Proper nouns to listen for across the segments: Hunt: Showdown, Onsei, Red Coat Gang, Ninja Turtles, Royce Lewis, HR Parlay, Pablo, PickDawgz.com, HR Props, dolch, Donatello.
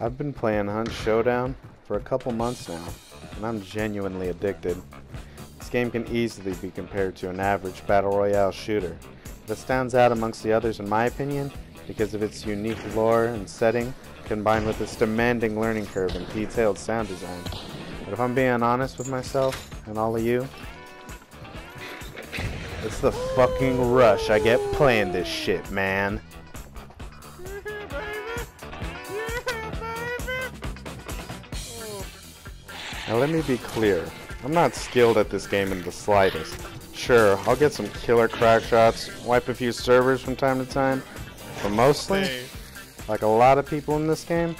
I've been playing Hunt Showdown for a couple months now, and I'm genuinely addicted. This game can easily be compared to an average battle royale shooter, but stands out amongst the others in my opinion because of its unique lore and setting, combined with its demanding learning curve and detailed sound design. But if I'm being honest with myself and all of you, it's the fucking rush I get playing this shit, man. Now let me be clear, I'm not skilled at this game in the slightest. Sure, I'll get some killer crack shots, wipe a few servers from time to time, but mostly, like a lot of people in this game,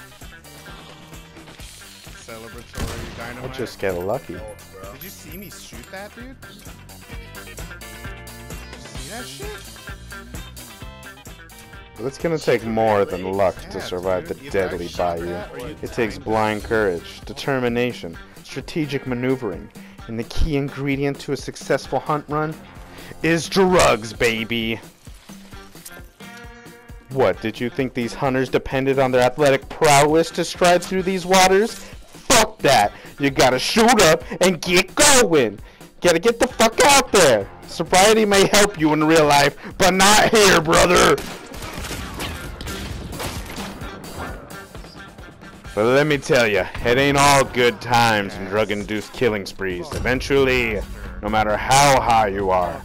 celebratory dynamite. I just get lucky. Did you see me shoot that, dude? Did you see that shit? But it's gonna take more than luck to survive the deadly bayou. It takes blind courage, determination, strategic maneuvering, and the key ingredient to a successful hunt run is drugs, baby! What, did you think these hunters depended on their athletic prowess to stride through these waters? Fuck that! You gotta shoot up and get going! Gotta get the fuck out there! Sobriety may help you in real life, but not here, brother! But let me tell you, it ain't all good times and drug-induced killing sprees. Eventually, no matter how high you are,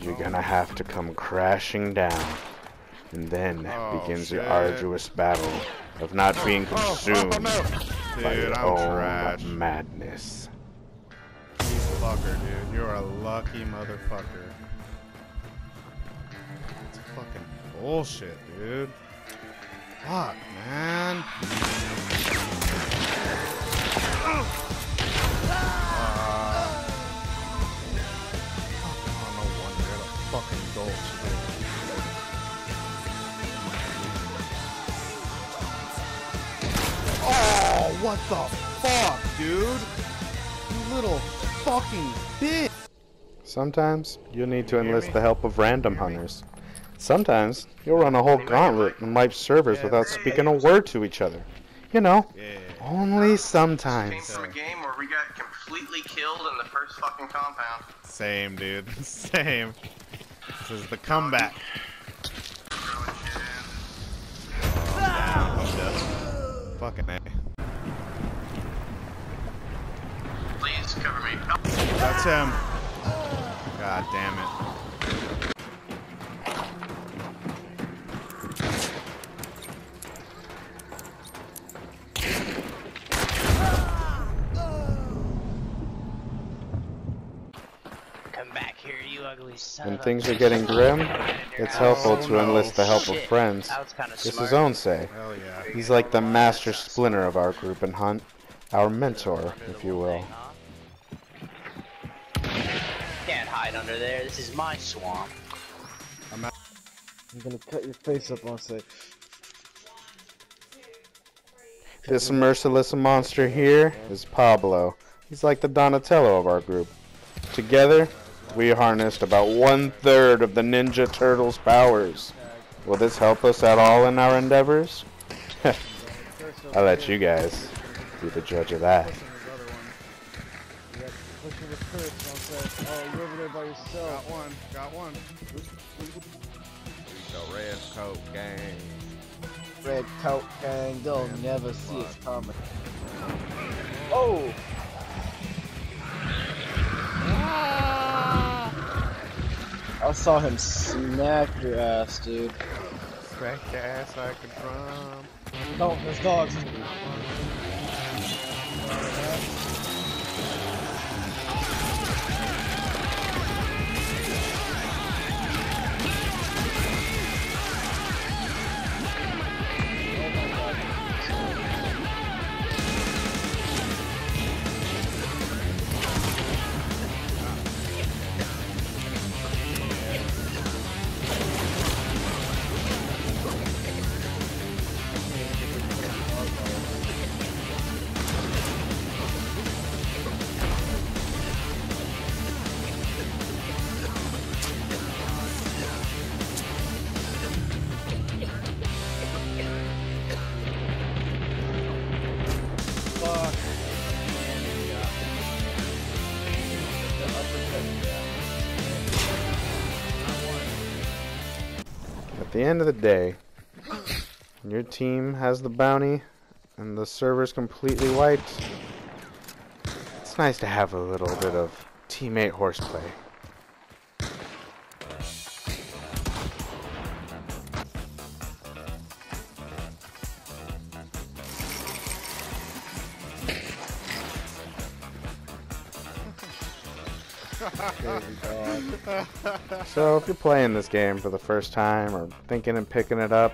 you're gonna have to come crashing down. And then begins the arduous battle of not being consumed by your own madness. Fucker, dude. You're a lucky motherfucker. That's fucking bullshit, dude. Fuck, man. No wonder I had a fucking dolch. Oh, what the fuck, dude? You little fucking bitch. Sometimes you'll need to enlist the help of random hunters. Sometimes you'll run a whole gauntlet and wipe servers without speaking a word to each other. You know, only sometimes. Came from a game where we got completely killed in the first fucking compound. Same, dude. Same. This is the comeback. Fucking A. Please cover me. That's him. God damn it. When things are getting grim, it's helpful to enlist the help of friends. This is Onsei. He's like the master splinter of our group and Hunt. Our mentor, if you will. Can't hide under there. This is my swamp. I'm gonna cut your face up, Onsei. This merciless monster here is Pablo. He's like the Donatello of our group. Together, we harnessed about 1/3 of the Ninja Turtles' powers. Will this help us at all in our endeavors? I'll let you guys be the judge of that. Got one. The Red Coat Gang. Red Coat Gang, they'll never see us coming. Oh! I saw him smack your ass, dude. Smack your ass like a drum. No, there's dogs. the end of the day, when your team has the bounty and the server's completely wiped, it's nice to have a little bit of teammate horseplay. So if you're playing this game for the first time or thinking and picking it up,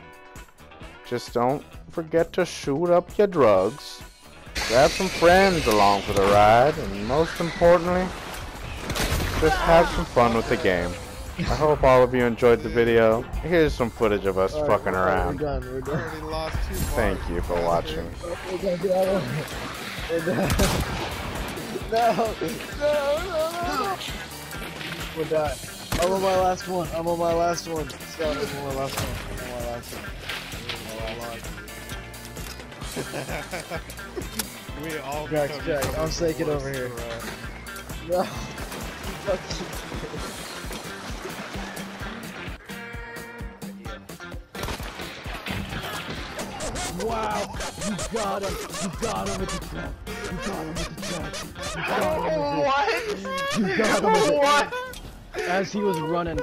just don't forget to shoot up your drugs, grab some friends along for the ride, and most importantly, just have some fun with the game. I hope all of you enjoyed the video. Here's some footage of us fucking around. We're done. Thank you for watching. No. We're done. I'm on my last one. Stop. I'm on my last one. We all Jack, I'm taking over here. No. Wow, you got him with the trap. You got him with the trap. As he was running.